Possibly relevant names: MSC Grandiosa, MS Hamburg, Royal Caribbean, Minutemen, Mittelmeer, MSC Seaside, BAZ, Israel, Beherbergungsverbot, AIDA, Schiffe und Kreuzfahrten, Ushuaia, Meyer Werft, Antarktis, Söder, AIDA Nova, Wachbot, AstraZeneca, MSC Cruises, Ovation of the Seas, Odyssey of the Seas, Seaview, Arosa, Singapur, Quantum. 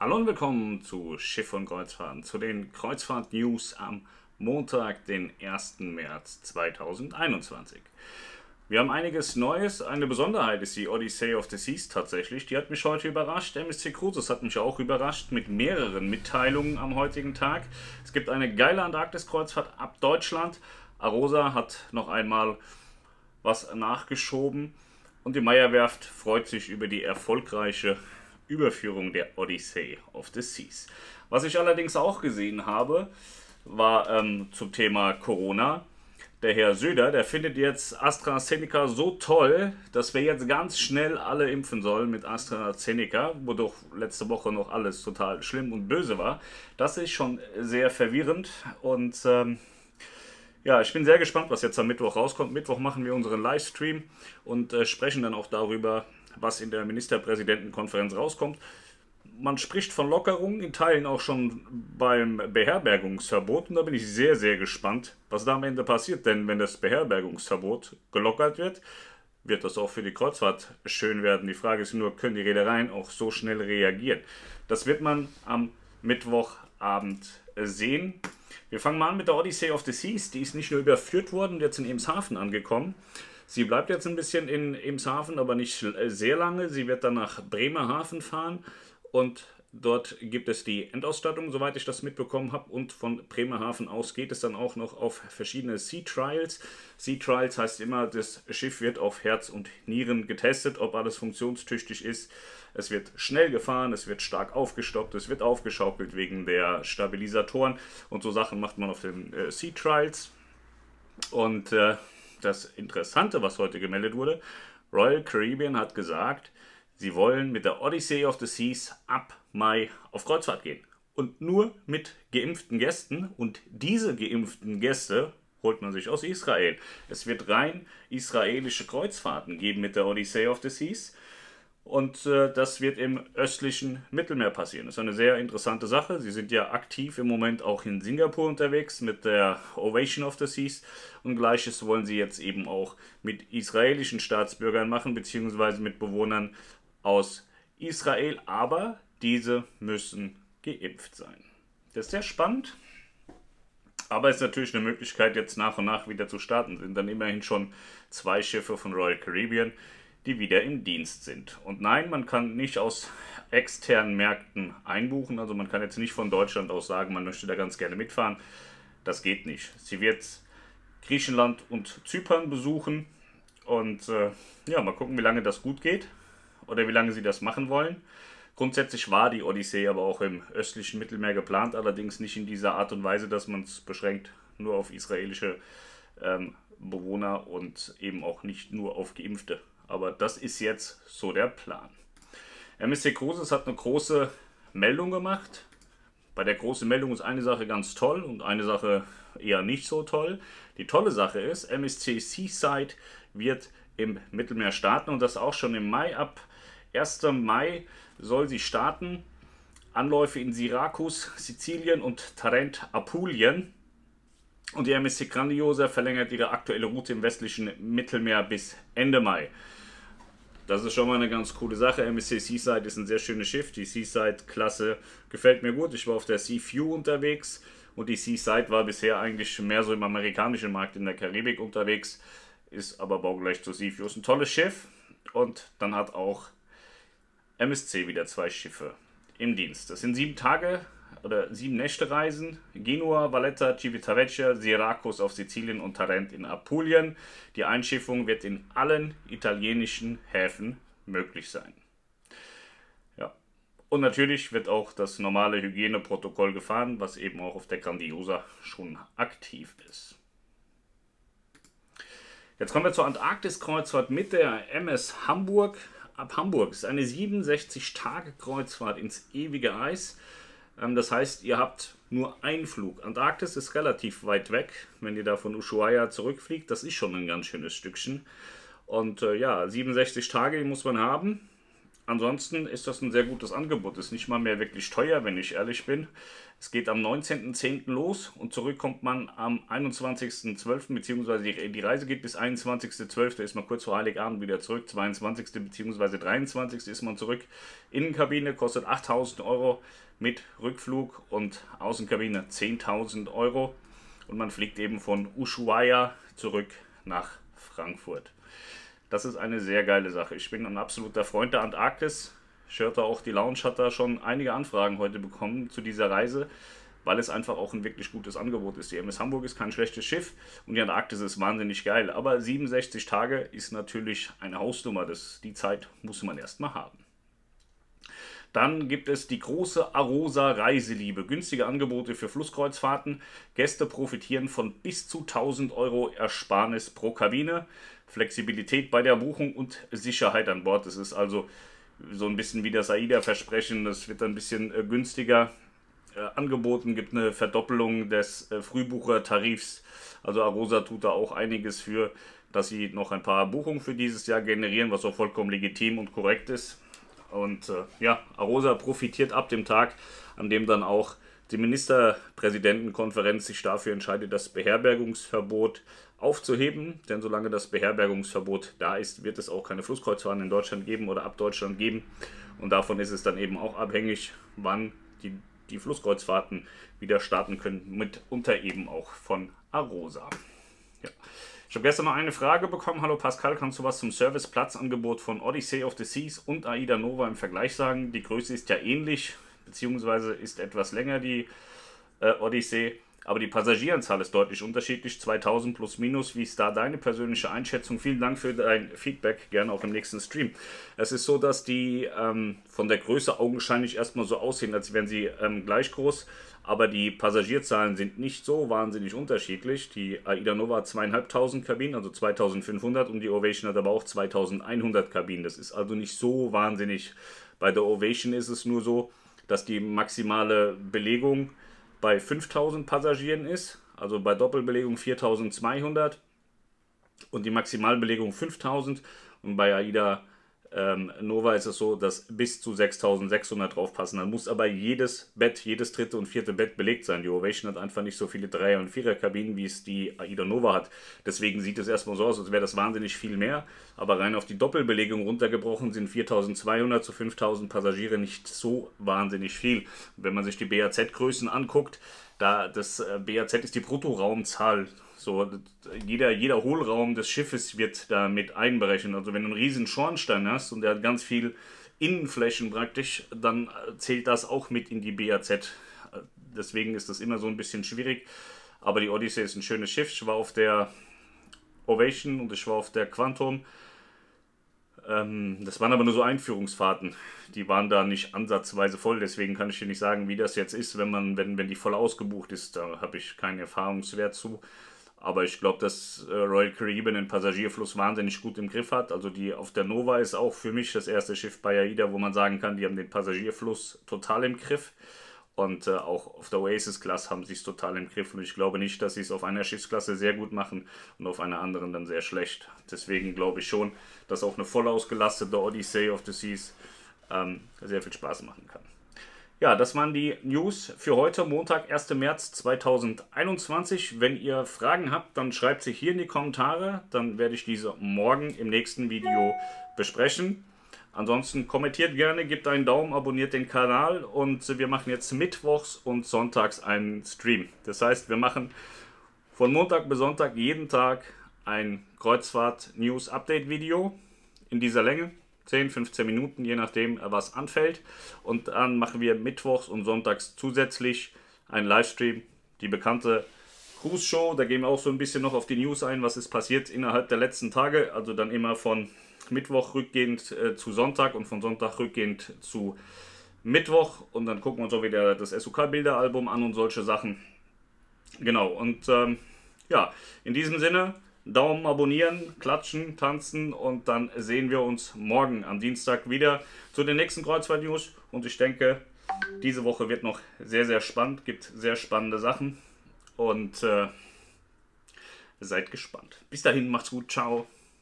Hallo und willkommen zu Schiff und Kreuzfahrten, zu den Kreuzfahrt-News am Montag, den 1. März 2021. Wir haben einiges Neues. Eine Besonderheit ist die Odyssey of the Seas tatsächlich. Die hat mich heute überrascht. MSC Cruises hat mich auch überrascht mit mehreren Mitteilungen am heutigen Tag. Es gibt eine geile Antarktis-Kreuzfahrt ab Deutschland. Arosa hat noch einmal was nachgeschoben. Und die Meyer Werft freut sich über die erfolgreiche Überführung der Odyssey of the Seas. Was ich allerdings auch gesehen habe, war zum Thema Corona. Der Herr Söder, der findet jetzt AstraZeneca so toll, dass wir jetzt ganz schnell alle impfen sollen mit AstraZeneca, wodurch letzte Woche noch alles total schlimm und böse war. Das ist schon sehr verwirrend und ja, ich bin sehr gespannt, was jetzt am Mittwoch rauskommt. Mittwoch machen wir unseren Livestream und sprechen dann auch darüber, was in der Ministerpräsidentenkonferenz rauskommt. Man spricht von Lockerungen, in Teilen auch schon beim Beherbergungsverbot. Und da bin ich sehr, sehr gespannt, was da am Ende passiert. Denn wenn das Beherbergungsverbot gelockert wird, wird das auch für die Kreuzfahrt schön werden. Die Frage ist nur, können die Reedereien auch so schnell reagieren? Das wird man am Mittwochabend sehen. Wir fangen mal an mit der Odyssey of the Seas. Die ist nicht nur überführt worden und jetzt in Emshaven angekommen. Sie bleibt jetzt ein bisschen in Emshaven, aber nicht sehr lange. Sie wird dann nach Bremerhaven fahren. Und dort gibt es die Endausstattung, soweit ich das mitbekommen habe. Und von Bremerhaven aus geht es dann auch noch auf verschiedene Sea Trials. Sea Trials heißt immer, das Schiff wird auf Herz und Nieren getestet, ob alles funktionstüchtig ist. Es wird schnell gefahren, es wird stark aufgestockt, es wird aufgeschaukelt wegen der Stabilisatoren. Und so Sachen macht man auf den Sea Trials. Und das Interessante, was heute gemeldet wurde, Royal Caribbean hat gesagt, sie wollen mit der Odyssey of the Seas ab Mai auf Kreuzfahrt gehen. Und nur mit geimpften Gästen. Und diese geimpften Gäste holt man sich aus Israel. Es wird rein israelische Kreuzfahrten geben mit der Odyssey of the Seas. Und das wird im östlichen Mittelmeer passieren. Das ist eine sehr interessante Sache. Sie sind ja aktiv im Moment auch in Singapur unterwegs mit der Ovation of the Seas. Und Gleiches wollen sie jetzt eben auch mit israelischen Staatsbürgern machen, beziehungsweise mit Bewohnern aus Israel, aber diese müssen geimpft sein. Das ist sehr spannend, aber ist natürlich eine Möglichkeit, jetzt nach und nach wieder zu starten. Sind dann immerhin schon 2 Schiffe von Royal Caribbean, die wieder im Dienst sind. Und nein, man kann nicht aus externen Märkten einbuchen, also man kann jetzt nicht von Deutschland aus sagen, man möchte da ganz gerne mitfahren. Das geht nicht. Sie wird Griechenland und Zypern besuchen und ja, mal gucken, wie lange das gut geht. Oder wie lange sie das machen wollen. Grundsätzlich war die Odyssee aber auch im östlichen Mittelmeer geplant, allerdings nicht in dieser Art und Weise, dass man es beschränkt nur auf israelische Bewohner und eben auch nicht nur auf Geimpfte. Aber das ist jetzt so der Plan. MSC Cruises hat eine große Meldung gemacht. Bei der großen Meldung ist eine Sache ganz toll und eine Sache eher nicht so toll. Die tolle Sache ist, MSC Seaside wird im Mittelmeer starten und das auch schon im Mai. Ab 1. Mai soll sie starten. Anläufe in Syrakus, Sizilien und Tarent, Apulien. Und die MSC Grandiosa verlängert ihre aktuelle Route im westlichen Mittelmeer bis Ende Mai. Das ist schon mal eine ganz coole Sache. MSC Seaside ist ein sehr schönes Schiff. Die Seaside-Klasse gefällt mir gut. Ich war auf der Seaview unterwegs und die Seaside war bisher eigentlich mehr so im amerikanischen Markt in der Karibik unterwegs. Ist aber baugleich zu Seaview. Ist ein tolles Schiff und dann hat auch MSC wieder 2 Schiffe im Dienst. Das sind 7 Tage oder 7 Nächte Reisen. Genua, Valletta, Civitavecchia, Syrakus auf Sizilien und Tarent in Apulien. Die Einschiffung wird in allen italienischen Häfen möglich sein. Ja. Und natürlich wird auch das normale Hygieneprotokoll gefahren, was eben auch auf der Grandiosa schon aktiv ist. Jetzt kommen wir zur Antarktis-Kreuzfahrt mit der MS Hamburg. Ab Hamburg ist eine 67-Tage-Kreuzfahrt ins ewige Eis. Das heißt, ihr habt nur einen Flug. Antarktis ist relativ weit weg, wenn ihr da von Ushuaia zurückfliegt. Das ist schon ein ganz schönes Stückchen. Und ja, 67 Tage, die muss man haben. Ansonsten ist das ein sehr gutes Angebot. Ist nicht mal mehr wirklich teuer, wenn ich ehrlich bin. Es geht am 19.10. los und zurück kommt man am 21.12. beziehungsweise die Reise geht bis 21.12. ist man kurz vor Heiligabend wieder zurück. 22. beziehungsweise 23. ist man zurück. Innenkabine kostet 8.000 € mit Rückflug und Außenkabine 10.000 €. Und man fliegt eben von Ushuaia zurück nach Frankfurt. Das ist eine sehr geile Sache. Ich bin ein absoluter Freund der Antarktis. Ich hörte auch, die Lounge hat da schon einige Anfragen heute bekommen zu dieser Reise, weil es einfach auch ein wirklich gutes Angebot ist. Die MS Hamburg ist kein schlechtes Schiff und die Antarktis ist wahnsinnig geil. Aber 67 Tage ist natürlich eine Hausnummer. Die Zeit muss man erstmal haben. Dann gibt es die große Arosa Reiseliebe. Günstige Angebote für Flusskreuzfahrten. Gäste profitieren von bis zu 1.000 € Ersparnis pro Kabine. Flexibilität bei der Buchung und Sicherheit an Bord. Das ist also so ein bisschen wie das AIDA-Versprechen. Das wird ein bisschen günstiger angeboten. Gibt eine Verdoppelung des Frühbuchertarifs. Also Arosa tut da auch einiges für, dass sie noch ein paar Buchungen für dieses Jahr generieren, was auch vollkommen legitim und korrekt ist. Und ja, Arosa profitiert ab dem Tag, an dem dann auch die Ministerpräsidentenkonferenz sich dafür entscheidet, das Beherbergungsverbot aufzuheben. Denn solange das Beherbergungsverbot da ist, wird es auch keine Flusskreuzfahrten in Deutschland geben oder ab Deutschland geben. Und davon ist es dann eben auch abhängig, wann die Flusskreuzfahrten wieder starten können, mitunter eben auch von Arosa. Ja. Ich habe gestern noch eine Frage bekommen. Hallo Pascal, kannst du was zum Serviceplatzangebot von Odyssey of the Seas und AIDA Nova im Vergleich sagen? Die Größe ist ja ähnlich, beziehungsweise ist etwas länger die Odyssey, aber die Passagieranzahl ist deutlich unterschiedlich. 2000 plus minus, wie ist da deine persönliche Einschätzung? Vielen Dank für dein Feedback, gerne auch im nächsten Stream. Es ist so, dass die von der Größe augenscheinlich erstmal so aussehen, als wären sie gleich groß. Aber die Passagierzahlen sind nicht so wahnsinnig unterschiedlich. Die AIDA Nova hat 2.500 Kabinen, also 2.500, und die Ovation hat aber auch 2.100 Kabinen. Das ist also nicht so wahnsinnig. Bei der Ovation ist es nur so, dass die maximale Belegung bei 5.000 Passagieren ist, also bei Doppelbelegung 4.200 und die Maximalbelegung 5.000. Und bei AIDA Nova ist es so, dass bis zu 6.600 draufpassen. Dann muss aber jedes Bett, jedes dritte und vierte Bett belegt sein. Die Ovation hat einfach nicht so viele Dreier- und Vierer-Kabinen, wie es die AIDA Nova hat. Deswegen sieht es erstmal so aus, als wäre das wahnsinnig viel mehr. Aber rein auf die Doppelbelegung runtergebrochen sind 4.200 zu 5.000 Passagiere nicht so wahnsinnig viel. Wenn man sich die BAZ-Größen anguckt, das BAZ ist die Bruttoraumzahl. So, jeder Hohlraum des Schiffes wird da mit einberechnet. Also wenn du einen riesen Schornstein hast und der hat ganz viel Innenflächen praktisch, dann zählt das auch mit in die BAZ. Deswegen ist das immer so ein bisschen schwierig. Aber die Odyssey ist ein schönes Schiff. Ich war auf der Ovation und ich war auf der Quantum. Das waren aber nur so Einführungsfahrten. Die waren da nicht ansatzweise voll. Deswegen kann ich dir nicht sagen, wie das jetzt ist, wenn die voll ausgebucht ist. Da habe ich keinen Erfahrungswert zu. Aber ich glaube, dass Royal Caribbean den Passagierfluss wahnsinnig gut im Griff hat. Also die auf der Nova ist auch für mich das erste Schiff bei AIDA, wo man sagen kann, die haben den Passagierfluss total im Griff. Und auch auf der Oasis-Klasse haben sie es total im Griff. Und ich glaube nicht, dass sie es auf einer Schiffsklasse sehr gut machen und auf einer anderen dann sehr schlecht. Deswegen glaube ich schon, dass auch eine voll ausgelastete Odyssey of the Seas sehr viel Spaß machen kann. Ja, das waren die News für heute, Montag, 1. März 2021. Wenn ihr Fragen habt, dann schreibt sie hier in die Kommentare. Dann werde ich diese morgen im nächsten Video besprechen. Ansonsten kommentiert gerne, gebt einen Daumen, abonniert den Kanal und wir machen jetzt mittwochs und sonntags einen Stream. Das heißt, wir machen von Montag bis Sonntag jeden Tag ein Kreuzfahrt-News-Update-Video in dieser Länge. 10, 15 Minuten, je nachdem, was anfällt. Und dann machen wir mittwochs und sonntags zusätzlich einen Livestream, die bekannte Cruise Show. Da gehen wir auch so ein bisschen noch auf die News ein, was ist passiert innerhalb der letzten Tage. Also dann immer von Mittwoch rückgehend zu Sonntag und von Sonntag rückgehend zu Mittwoch. Und dann gucken wir uns auch wieder das SUK-Bilderalbum an und solche Sachen. Genau, und ja, in diesem Sinne, Daumen abonnieren, klatschen, tanzen und dann sehen wir uns morgen am Dienstag wieder zu den nächsten Kreuzfahrt-News. Und ich denke, diese Woche wird noch sehr, sehr spannend, gibt sehr spannende Sachen und seid gespannt. Bis dahin, macht's gut, ciao.